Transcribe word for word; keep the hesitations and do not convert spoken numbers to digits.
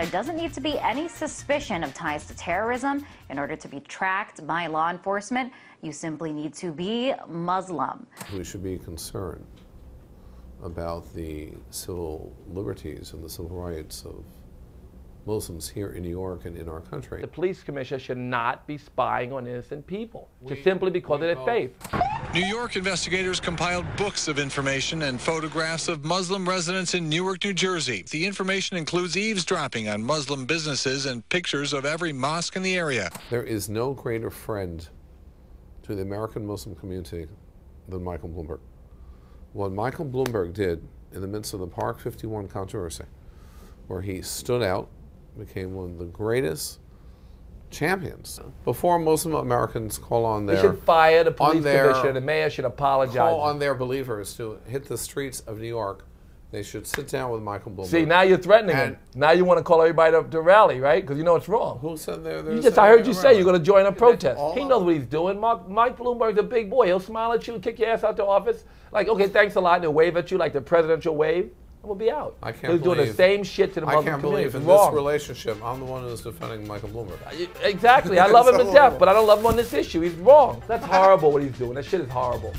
there doesn't need to be any suspicion of ties to terrorism in order to be tracked by law enforcement. You simply need to be Muslim. We should be concerned about the civil liberties and the civil rights of Muslims here in New York and in our country. The police commissioner should not be spying on innocent people we, just simply because of their faith. New York investigators compiled books of information and photographs of Muslim residents in Newark, New Jersey. The information includes eavesdropping on Muslim businesses and pictures of every mosque in the area. There is no greater friend to the American Muslim community than Michael Bloomberg. What Michael Bloomberg did in the midst of the Park fifty-one controversy, where he stood out, became one of the greatest champions. Before Muslim Americans call on their... They should fire the police commissioner, the mayor should apologize. Call on their believers to hit the streets of New York. They should sit down with Michael Bloomberg. See, now you're threatening and him. Now you want to call everybody to, to rally, right? Because you know it's wrong. Who said there? You just, I heard you say you're going to join a protest. He knows what he's doing. Mark, Mike Bloomberg's a big boy. He'll smile at you, kick your ass out the office. Like, okay, thanks a lot. And he'll wave at you like the presidential wave. We'll be out. I can't believe, doing the same shit to the Muslim I can't community. believe in this relationship, I'm the one who's defending Michael Bloomberg. Exactly. I love him to death, but I don't love him on this issue. He's wrong. That's horrible what he's doing. That shit is horrible.